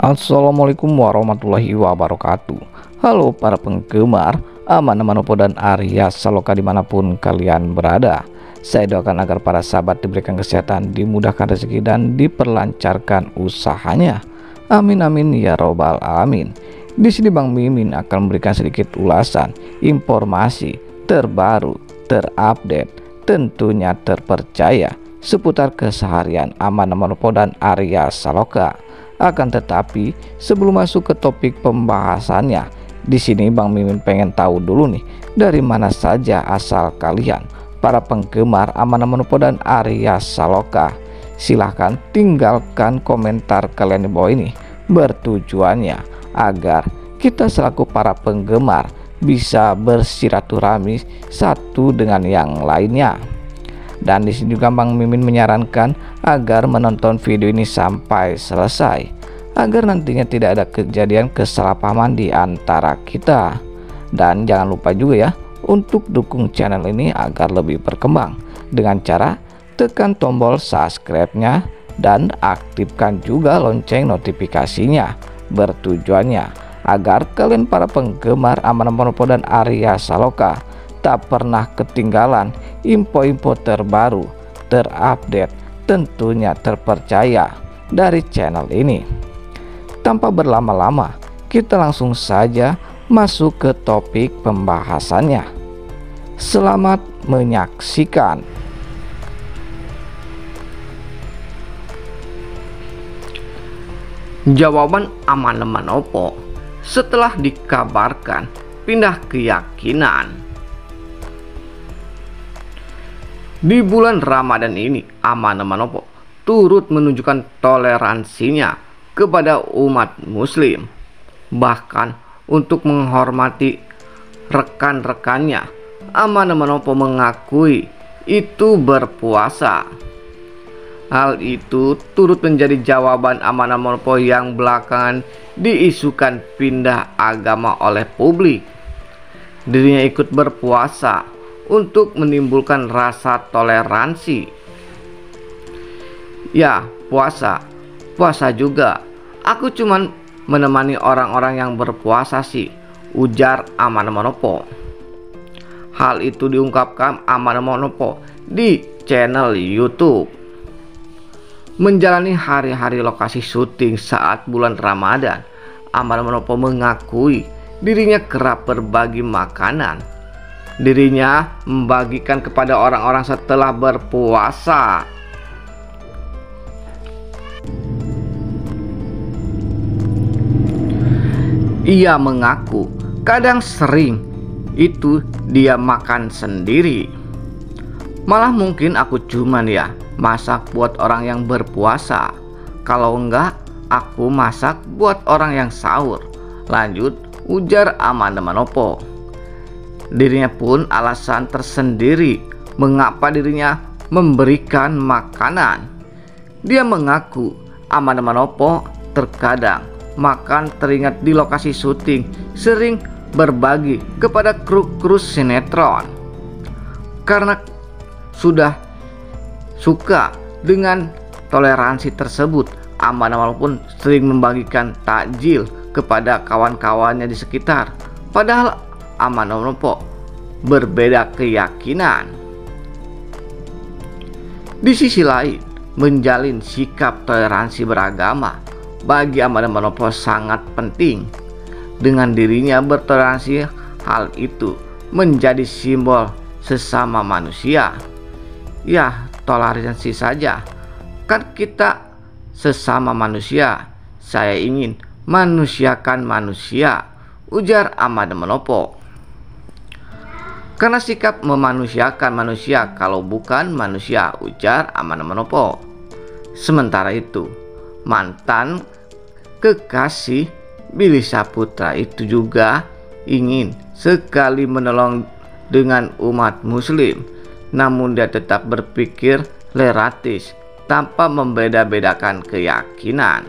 Assalamualaikum warahmatullahi wabarakatuh. Halo para penggemar Amanda Manopo dan Arya Saloka dimanapun kalian berada. Saya doakan agar para sahabat diberikan kesehatan, dimudahkan rezeki, dan diperlancarkan usahanya. Amin amin ya robbal alamin. Di sini Bang Mimin akan memberikan sedikit ulasan, informasi terbaru, terupdate, tentunya terpercaya seputar keseharian Amanda Manopo dan Arya Saloka. Akan tetapi sebelum masuk ke topik pembahasannya, di sini Bang Mimin pengen tahu dulu nih, dari mana saja asal kalian para penggemar Amanda Manopo dan Arya Saloka. Silahkan tinggalkan komentar kalian di bawah ini, bertujuannya agar kita selaku para penggemar bisa bersilaturahmi satu dengan yang lainnya. Dan di sini juga Bang Mimin menyarankan agar menonton video ini sampai selesai, agar nantinya tidak ada kejadian kesalahpahaman di antara kita. Dan jangan lupa juga ya untuk dukung channel ini agar lebih berkembang dengan cara tekan tombol subscribe-nya dan aktifkan juga lonceng notifikasinya, bertujuannya agar kalian para penggemar Amanda Manopo dan Arya Saloka tak pernah ketinggalan info-info terbaru, terupdate, tentunya terpercaya dari channel ini. Tanpa berlama-lama, kita langsung saja masuk ke topik pembahasannya. Selamat menyaksikan. Jawaban Amanda Manopo setelah dikabarkan pindah keyakinan. Di bulan Ramadan ini, Amanda Manopo turut menunjukkan toleransinya kepada umat muslim, bahkan untuk menghormati rekan-rekannya. Amanda Manopo mengakui itu berpuasa. Hal itu turut menjadi jawaban Amanda Manopo yang belakangan diisukan pindah agama oleh publik. Dirinya ikut berpuasa untuk menimbulkan rasa toleransi. Ya, puasa juga. Aku cuman menemani orang-orang yang berpuasa sih, ujar Amanda Manopo. Hal itu diungkapkan Amanda Manopo di channel YouTube. Menjalani hari-hari lokasi syuting saat bulan Ramadan, Amanda Manopo mengakui dirinya kerap berbagi makanan. Dirinya membagikan kepada orang-orang setelah berpuasa. Ia mengaku kadang sering itu dia makan sendiri. Malah mungkin aku cuman ya masak buat orang yang berpuasa. Kalau enggak, aku masak buat orang yang sahur, lanjut ujar Amanda Manopo. Dirinya pun alasan tersendiri mengapa dirinya memberikan makanan. Dia mengaku Amanda Manopo terkadang makan teringat di lokasi syuting, sering berbagi kepada kru-kru sinetron karena sudah suka dengan toleransi tersebut. Amanda Manopo pun sering membagikan takjil kepada kawan-kawannya di sekitar, padahal Amanda Manopo berbeda keyakinan. Di sisi lain, menjalin sikap toleransi beragama bagi Amanda Manopo sangat penting. Dengan dirinya bertoleransi, hal itu menjadi simbol sesama manusia. Ya, toleransi saja, kan kita sesama manusia. Saya ingin manusiakan manusia, ujar Amanda Manopo. Karena sikap memanusiakan manusia, kalau bukan manusia, ujar Amanda Manopo. Sementara itu, mantan kekasih Billy Saputra itu juga ingin sekali menolong dengan umat muslim, namun dia tetap berpikir relatis tanpa membeda-bedakan keyakinan.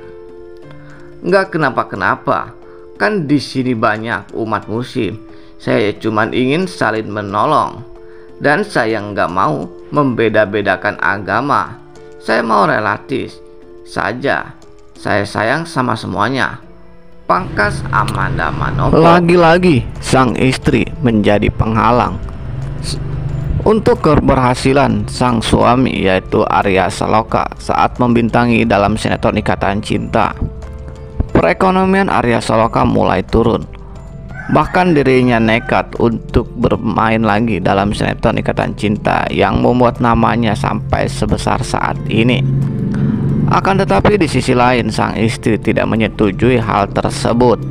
Nggak kenapa-kenapa, kan di sini banyak umat muslim. Saya cuman ingin saling menolong, dan saya nggak mau membeda-bedakan agama. Saya mau relatif saja, Saya sayang sama semuanya. Pangkas Amanda Manopo. Lagi-lagi sang istri menjadi penghalang untuk keberhasilan sang suami, yaitu Arya Saloka, saat membintangi dalam sinetron Ikatan Cinta. Perekonomian Arya Saloka mulai turun. Bahkan dirinya nekat untuk bermain lagi dalam sinetron Ikatan Cinta yang membuat namanya sampai sebesar saat ini. Akan tetapi di sisi lain, sang istri tidak menyetujui hal tersebut,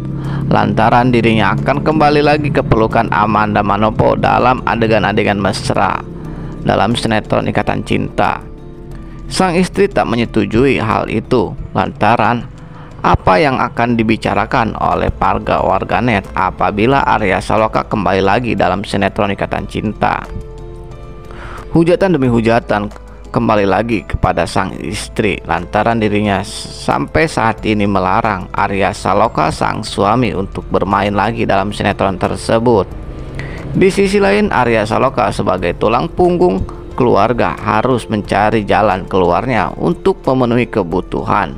lantaran dirinya akan kembali lagi ke pelukan Amanda Manopo dalam adegan-adegan mesra dalam sinetron Ikatan Cinta. Sang istri tak menyetujui hal itu, lantaran apa yang akan dibicarakan oleh para warganet apabila Arya Saloka kembali lagi dalam sinetron Ikatan Cinta. Hujatan demi hujatan kembali lagi kepada sang istri, lantaran dirinya sampai saat ini melarang Arya Saloka sang suami untuk bermain lagi dalam sinetron tersebut. Di sisi lain, Arya Saloka sebagai tulang punggung keluarga harus mencari jalan keluarnya untuk memenuhi kebutuhan.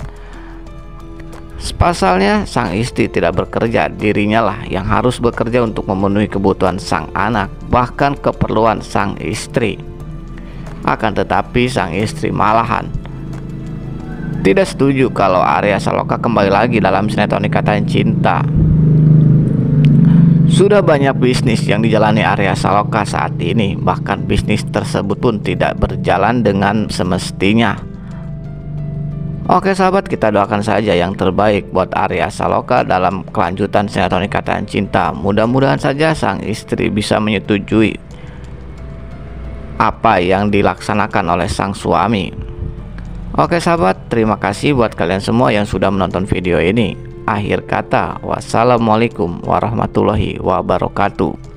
Pasalnya sang istri tidak bekerja, dirinya lah yang harus bekerja untuk memenuhi kebutuhan sang anak, bahkan keperluan sang istri. Akan tetapi sang istri malahan tidak setuju kalau Arya Saloka kembali lagi dalam sinetron Ikatan Cinta. Sudah banyak bisnis yang dijalani Arya Saloka saat ini, bahkan bisnis tersebut pun tidak berjalan dengan semestinya. Oke sahabat, kita doakan saja yang terbaik buat Arya Saloka dalam kelanjutan sinetron Ikatan Cinta. Mudah-mudahan saja sang istri bisa menyetujui apa yang dilaksanakan oleh sang suami. Oke sahabat, terima kasih buat kalian semua yang sudah menonton video ini. Akhir kata, wassalamualaikum warahmatullahi wabarakatuh.